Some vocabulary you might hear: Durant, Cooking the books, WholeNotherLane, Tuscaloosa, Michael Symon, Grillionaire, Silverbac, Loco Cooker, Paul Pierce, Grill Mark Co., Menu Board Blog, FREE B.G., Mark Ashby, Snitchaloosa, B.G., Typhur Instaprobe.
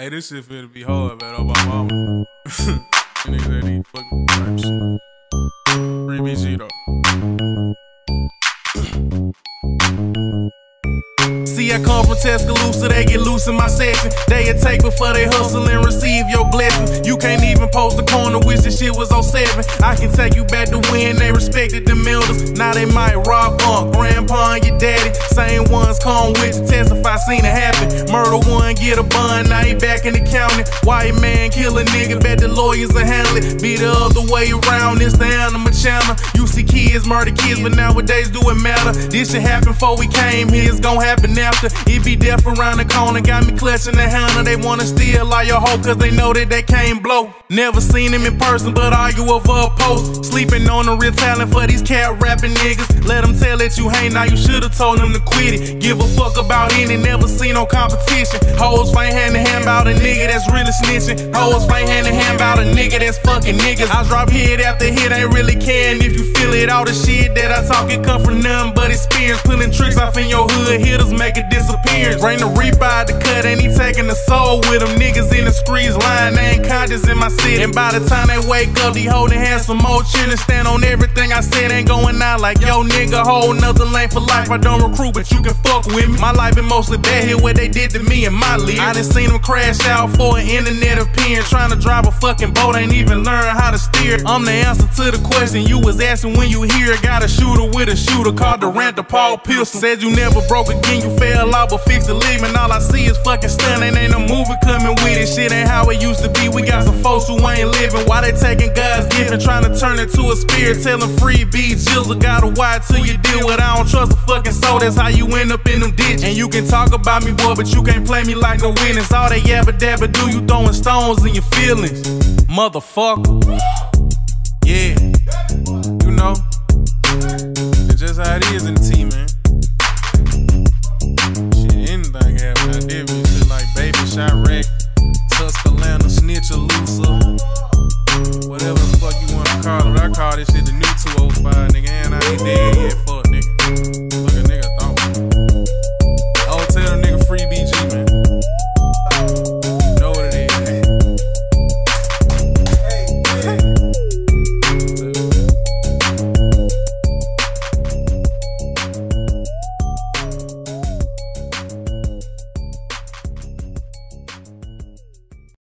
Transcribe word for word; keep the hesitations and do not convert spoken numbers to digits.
Hey, this shit finna be hard, man. Oh, my mama. Nigga, that eat fucking grapes. Free B G, though. See, I come from Tuscaloosa, they get loose in my section. They'll take before they hustle and receive your blessing. You can't even post the corner, wish this shit was on seven. I can take you back to when they respected them elders. Now they might rob on grandpa and your daddy. Same ones come with you, testify, seen it happen. Murder one, get a bun, now he back in the county. White man kill a nigga, bet the lawyers are handling it. Be the other way around, it's the animal channel. You see kids murder kids, but nowadays do it matter. This shit happened before we came here, it's gon' happen after. It be death around the corner, got me clutching the handle. They wanna steal all your hoe, cause they know that they can't blow. Never seen him in person, but argue over a post. Sleeping on the real talent for these cat rapping niggas. Let them tell that you ain't, now you should've told them to quit it. Give a fuck about any, never seen no competition. Hoes fight hand to hand about a nigga that's really snitching. Hoes fight hand to hand about a nigga that's fucking niggas. I drop hit after hit, ain't really caring if you feel it. All the shit that I talk, it come from nothing but experience. Pulling tricks off in your hood, hitters make a disappearance. Bring the reaper out the cut, and he taking the soul with him. Niggas in the streets lying, they ain't conscious in my city. And by the time they wake up, they holding hands some more chillin'. Stand on everything I said, ain't going out like yo nigga. Whole nother lane for life, I don't recruit, but you can fuck with me. My life been mostly bad here, what they did to me and my league. I done seen them crash out for an internet appearance. Trying to drive a fucking boat, ain't even learn how to steer. I'm the answer to the question you was asking when you here. Got a shooter with a shooter, called Durant the Paul Pierce. Said you never broke again, you fell out, but fix the leaving. All I see is fucking stunning, ain't no movie coming with it. Shit ain't how it used to be, we got some folks who ain't living. Why they taking God's gift and trying to turn it to a spirit? Telling free B. Jizzle, got a wire till you deal with. I don't trust a fucking soul, that's how you end up in them ditches. And you can talk about me, boy, but you can't play me like no witness. All they yabba dabba do, you throwing stones in your feelings, motherfucker. Yeah, you know, it's just how it is in the team, man. Shit, anything happened, I did me shit like Baby Shot Wreck, Tuscaloosa, Snitchaloosa, whatever the fuck you wanna call it. I call this shit the new two oh five, nigga, and I ain't dead.